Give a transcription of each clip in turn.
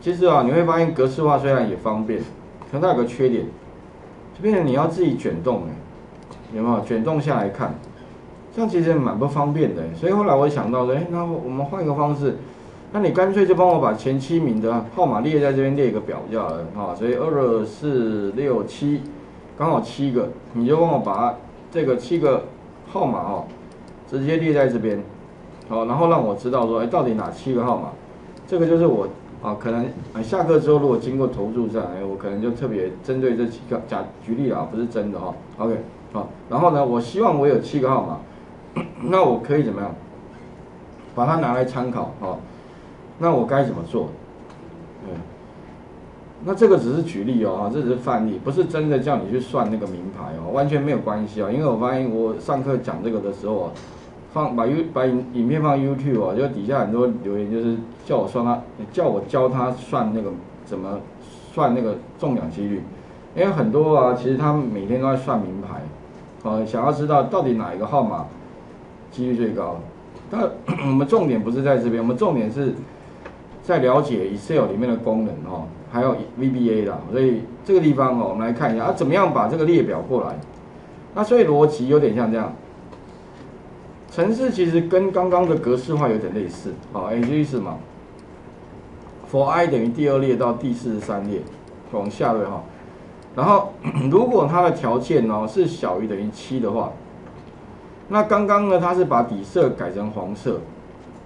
其实啊，你会发现格式化虽然也方便，可它有个缺点，就变成你要自己卷动有没有？卷动下来看，这样其实蛮不方便的。所以后来我想到说，那我们换一个方式，那你干脆就帮我把前7名的号码列在这边列一个表就好了啊。所以2、4、6、7，刚好7个，你就帮我把这个7个号码哦，直接列在这边，好，然后让我知道说，到底哪7个号码？这个就是我。 啊，可能下课之后如果经过投注站，我可能就特别针对这7个，举例啊，不是真的哈、哦。OK， 好，然后呢，我希望我有7个号码，那我可以怎么样？把它拿来参考哦。那我该怎么做？对，那这个只是举例哦，这只是范例，不是真的叫你去算那个名牌哦，完全没有关系啊、哦。因为我发现我上课讲这个的时候啊。 把影片放 YouTube 啊，就底下很多留言就是叫我教他算那个怎么算那个中奖几率，因为很多啊，其实他们每天都在算名牌，想要知道到底哪一个号码几率最高。但我们重点不是在这边，我们重点是在了解 Excel 里面的功能哦，还有 VBA 啦，所以这个地方哦，我们来看一下啊，怎么样把这个列表过来。那所以逻辑有点像这样。 程式其实跟刚刚的格式化有点类似，好，也就意思嘛。for i 等于第2列到第43列，往下对哈。然后如果它的条件哦是小于等于7的话，那刚刚呢它是把底色改成黄色，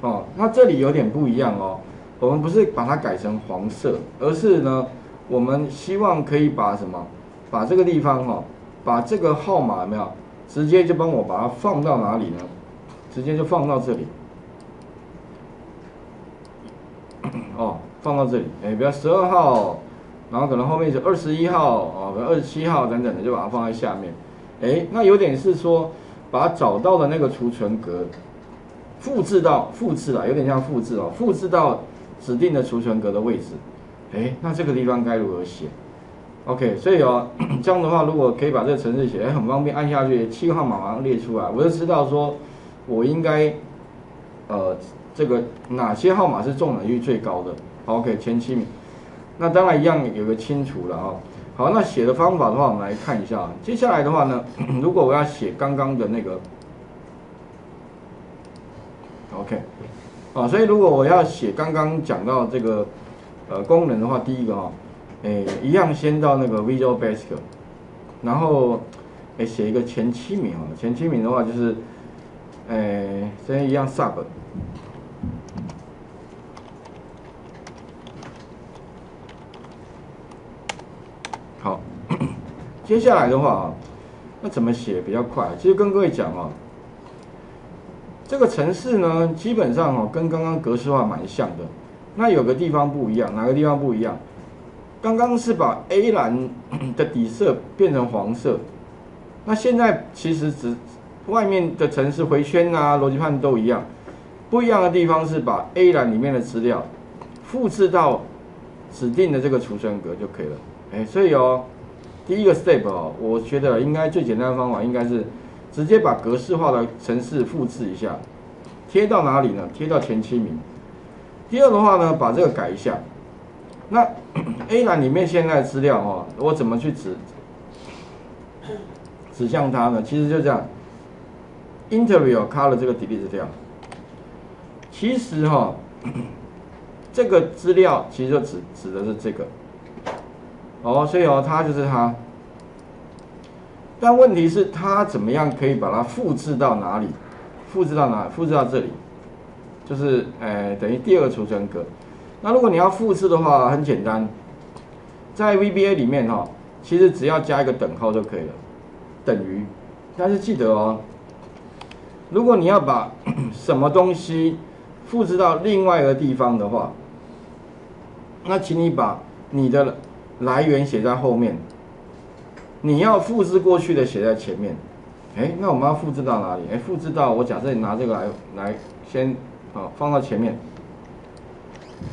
哦，那这里有点不一样哦。我们不是把它改成黄色，而是呢我们希望可以把什么，把这个地方哦，把这个号码有没有，直接就帮我把它放到哪里呢？ 直接就放到这里，哦，放到这里，比如12号，然后可能后面是21号，哦，可能27号等等的，就把它放在下面，那有点是说把找到的那个储存格复制啦，有点像复制哦，复制到指定的储存格的位置，那这个地方该如何写 ？OK， 所以哦，这样的话，如果可以把这个程式写，很方便，按下去7个号码马上列出来，我就知道说。 我应该，这个哪些号码是中奖率最高的 ？OK， 前7名。那当然一样有个清除了哈。好，那写的方法的话，我们来看一下。接下来的话呢，如果我要写刚刚的那个 ，OK， 啊，所以如果我要写刚刚讲到这个功能的话，第一个哈，一样先到那个 Visual Basic， 然后写一个前7名啊。前7名的话就是。 这边一样 sub， 好接下来的话啊，那怎么写比较快？其实跟各位讲哦，这个程式呢，基本上哦，跟刚刚格式化蛮像的，那有个地方不一样，哪个地方不一样？刚刚是把 A 栏的底色变成黄色，那现在其实只。 外面的程式回圈啊，逻辑判都一样，不一样的地方是把 A 栏里面的资料复制到指定的这个储存格就可以了。所以哦，第一个 step 哦，我觉得应该最简单的方法应该是直接把格式化的程式复制一下，贴到哪里呢？贴到前7名。第二的话呢，把这个改一下。那 A 栏里面现在的资料哦，我怎么去指向它呢？其实就这样。 Interior color 这个 delete 掉，其实哈、这个资料其实就指的是这个，哦，所以哦，它就是它。但问题是它怎么样可以把它复制到哪里？复制到哪里？复制到这里，就是等于第2储存格。那如果你要复制的话，很简单，在 VBA 里面哈、其实只要加一个等号就可以了，等于。但是记得哦。 如果你要把什么东西复制到另外一个地方的话，那请你把你的来源写在后面，你要复制过去的写在前面。那我们要复制到哪里？复制到我假设你拿这个来先放到前面。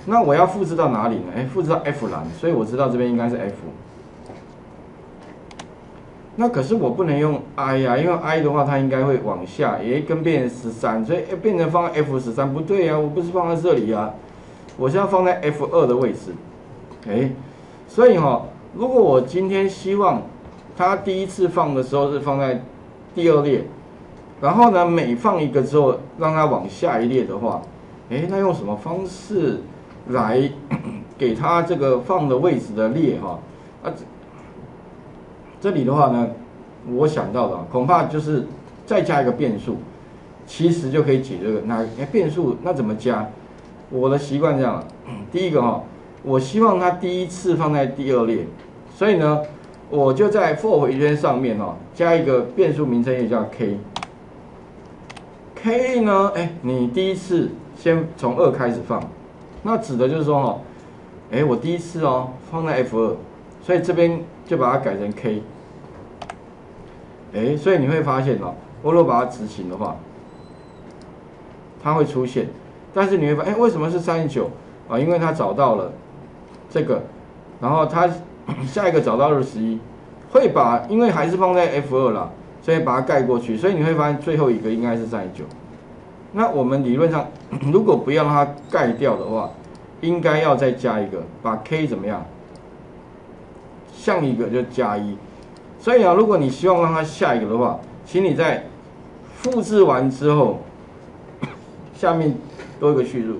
那我要复制到哪里呢？复制到 F 栏，所以我知道这边应该是 F。 那可是我不能用 I 呀、因为 I 的话它应该会往下，跟变成13，所以变成放 F13不对呀、我不是放在这里呀、我现在放在 F2 的位置，所以如果我今天希望它第一次放的时候是放在第二列，然后呢每放一个之后让它往下一列的话，那用什么方式来给它这个放的位置的列这里的话呢，我想到的恐怕就是再加一个变数，其实就可以解这个。那变数那怎么加？我的习惯这样，第一个我希望它第一次放在第二列，所以呢，我就在 for 回圈上面加一个变数名称也叫 k。k 呢，你第一次先从2开始放，那指的就是说我第一次放在 F2， 所以这边就把它改成 k。所以你会发现我如果把它执行的话，它会出现。但是你会发现，为什么是39啊？因为它找到了这个，然后它下一个找到21，会把因为还是放在 F2 啦，所以把它盖过去。所以你会发现最后一个应该是39。那我们理论上如果不要让它盖掉的话，应该要再加一个，把 k 怎么样？像一个就加1。所以如果你希望让它下一个的话，请你在复制完之后，下面多一个叙述。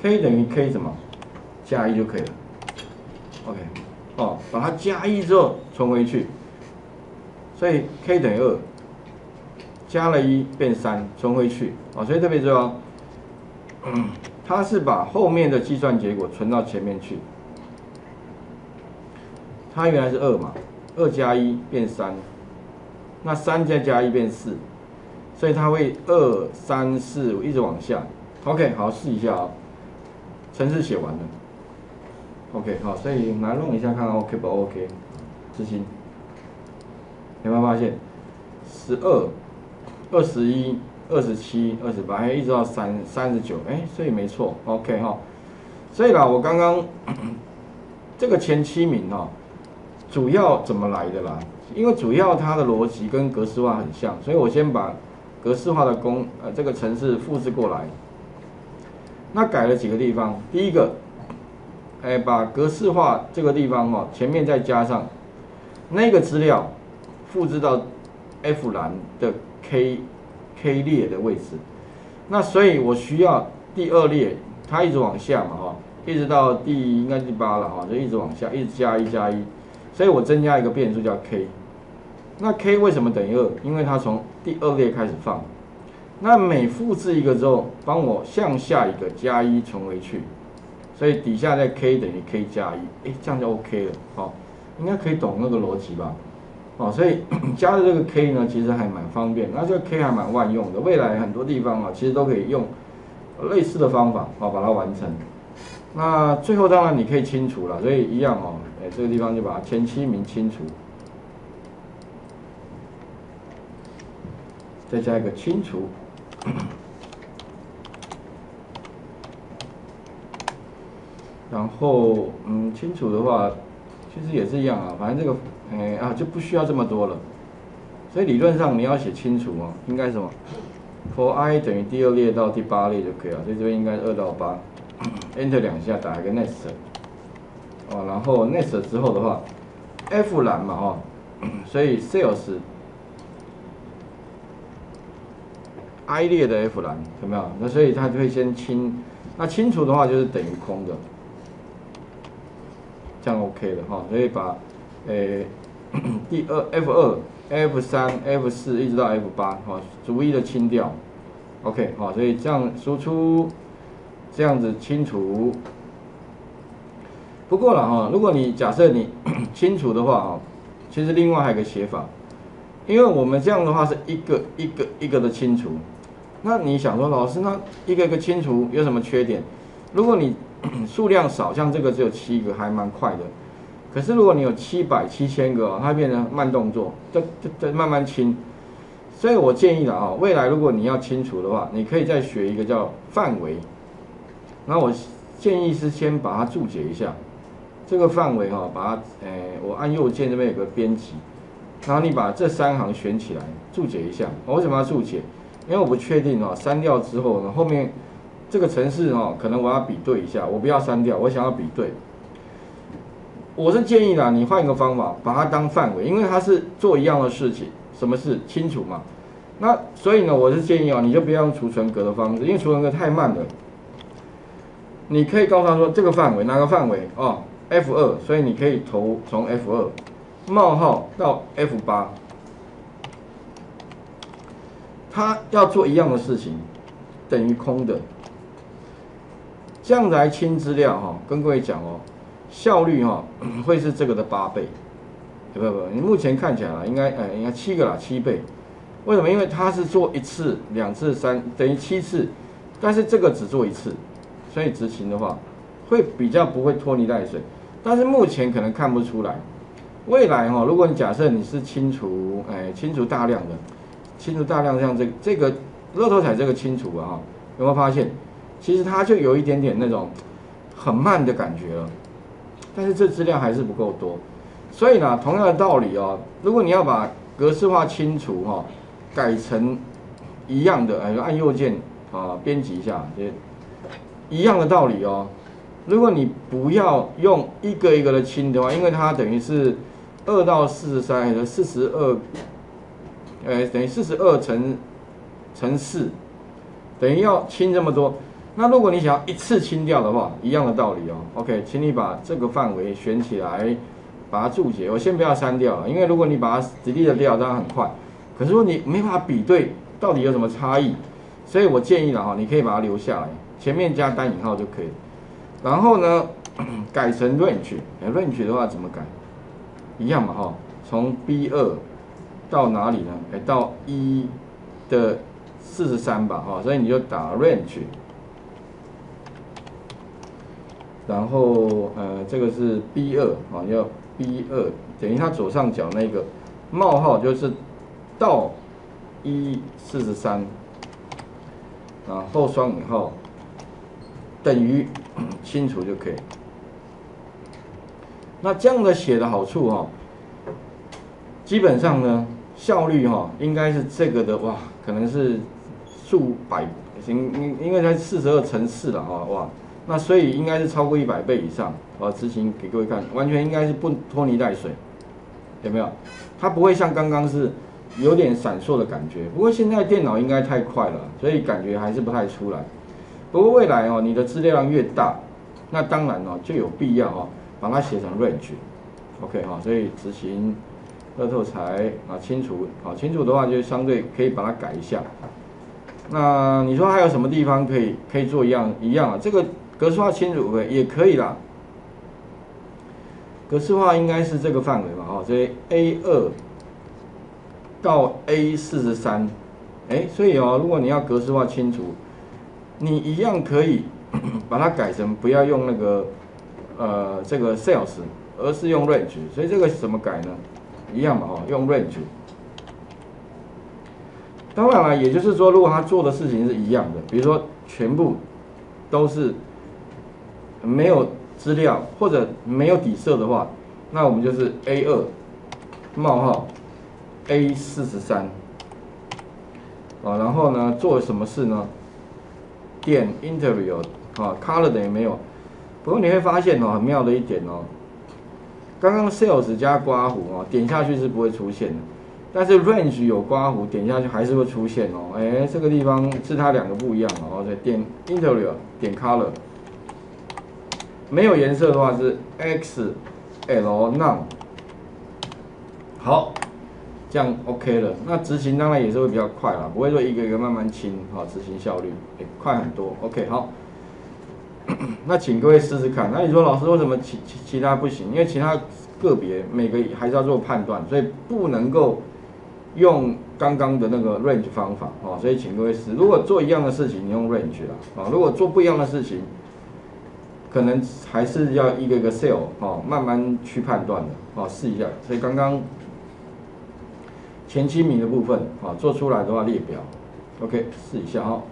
k 等于 k 什么？加1就可以了。OK， 把它加1之后存回去，所以 k 等于2，加了1变3，存回去所以特别重要，它是把后面的计算结果存到前面去。它原来是2嘛，2加1变3，那3再加1变4，所以它会2、3、4一直往下。OK， 好，试一下程式写完了。OK， 好，所以来弄一下看 OK 不 OK， 执行，有没有发现12、21、27、28，一直到39，所以没错 ，OK 所以啦，我刚刚这个前7名主要怎么来的啦？因为主要它的逻辑跟格式化很像，所以我先把格式化的这个程式复制过来。那改了几个地方，第一个，把格式化这个地方前面再加上那个资料，复制到 F 栏的 K 列的位置。那所以我需要第2列，它一直往下嘛一直到应该第8了就一直往下，一直加1，所以我增加一个变数叫 k。那 k 为什么等于2？因为它从第2列开始放。那每复制一个之后，帮我向下一个加1存回去，所以底下在 k 等于 k 加1，这样就 OK 了，应该可以懂那个逻辑吧？所以加的这个 k 呢，其实还蛮方便，那这个 k 还蛮万用的，未来很多地方其实都可以用类似的方法把它完成。那最后当然你可以清除了，所以一样这个地方就把前7名清除，再加一个清除。然后清楚的话，其实也是一样反正这个就不需要这么多了。所以理论上你要写清楚应该什么 ？for i 等于第2列到第8列就可以了，所以这边应该是2到8 ，enter 2下打一个 next， 然后 next 之后的话 ，F 栏嘛所以 sales。I 列的 F 栏有没有？那所以它就会先清，那清除的话就是等于空的，这样 OK 了所以把第F2、F3、F4 一直到 F8 逐一的清掉。OK 所以这样输出，这样子清除。不过了如果你假设你清除的话其实另外还有一个写法，因为我们这样的话是一个的清除。那你想说，老师，那一个一个清除有什么缺点？如果你数量少，像这个只有7个，还蛮快的。可是如果你有700、7000个它变成慢动作，就慢慢清。所以我建议了未来如果你要清除的话，你可以再学一个叫范围。那我建议是先把它注解一下，这个范围把它我按右键这边有个编辑，然后你把这三行选起来，注解一下。我为什么要注解？因为我不确定哦，删掉之后呢，后面这个程式哦，可能我要比对一下，我不要删掉，我想要比对。我是建议啦，你换一个方法，把它当范围，因为它是做一样的事情，什么事清楚嘛。那所以呢，我是建议哦，你就不要用储存格的方式，因为储存格太慢了。你可以告诉他说这个范围哪个范围哦 ，F2， 所以你可以从 F2。 冒号到 F8， 他要做一样的事情，等于空的，这样来清资料哈、哦。跟各位讲哦，效率哈、哦、会是这个的8倍，不，你目前看起来应该应该7个啦，7倍。为什么？因为它是做1次、2次、3，等于7次，但是这个只做1次，所以执行的话会比较不会拖泥带水，但是目前可能看不出来。 未来哈、哦，如果你假设你是清除大量的，清除大量像这个乐透彩这个清除啊，有没有发现？其实它就有一点点那种很慢的感觉了，但是这资料还是不够多，所以呢，同样的道理哦，如果你要把格式化清除哈、哦，改成一样的，按右键啊编辑一下，一样的道理哦。如果你不要用一个一个的清的话，因为它等于是。 2到43，也就是42，等于42乘4，等于要清这么多。那如果你想要1次清掉的话，一样的道理哦。OK， 请你把这个范围选起来，把它注解。我先不要删掉了，因为如果你把它 delete 掉，当然很快。可是如果你没法比对到底有什么差异，所以我建议了哈，你可以把它留下来，前面加单引号就可以。然后呢，改成 range， range 的话怎么改？ 一样嘛哈，从 B2 到哪里呢？到1的43吧哈，所以你就打 range， 然后这个是 B2 啊，要 B2 等于它左上角那个冒号就是到143，然后双引号等于清除就可以。 那这样的写的好处哈、哦，基本上呢效率哈、哦、应该是这个的哇，可能是数百，因为它42乘4了哈、哦、哇，那所以应该是超过100倍以上。我执行给各位看，完全应该是不拖泥带水，有没有？它不会像刚刚是有点闪烁的感觉。不过现在电脑应该太快了，所以感觉还是不太出来。不过未来哦，你的资料量越大，那当然哦就有必要哦。 把它写成 range，OK 哈，所以执行乐透彩啊清除，好清除的话就相对可以把它改一下。那你说还有什么地方可以做一样啊？这个格式化清除也可以啦。格式化应该是这个范围吧，哈，所以 A2 到 A43， 所以哦，如果你要格式化清除，你一样可以把它改成不要用那个。 这个 sales， 而是用 range， 所以这个怎么改呢？一样嘛，哦，用 range。当然了，也就是说，如果他做的事情是一样的，比如说全部都是没有资料或者没有底色的话，那我们就是 A2 冒号 A43 啊，然后呢，做什么事呢？点 interview 啊 ，color 等于没有。 不过你会发现哦，很妙的一点哦，刚刚 sales 加刮胡哦，点下去是不会出现的，但是 range 有刮胡，点下去还是会出现哦。哎，这个地方是它两个不一样哦。对，点 interior， 点 color， 没有颜色的话是 X L none。好，这样 OK 了。那执行当然也是会比较快啦，不会说一个一个慢慢清，好，执行效率也快很多。OK， 好。 那请各位试试看。那你说老师为什么其他不行？因为其他个别每个还是要做判断，所以不能够用刚刚的那个 range 方法哦。所以请各位试。如果做一样的事情，你用 range 啦啊、哦；如果做不一样的事情，可能还是要一个一个 sale 哦，慢慢去判断的哦。试一下。所以刚刚前7名的部分啊、哦，做出来的话列表 ，OK， 试一下哈、哦。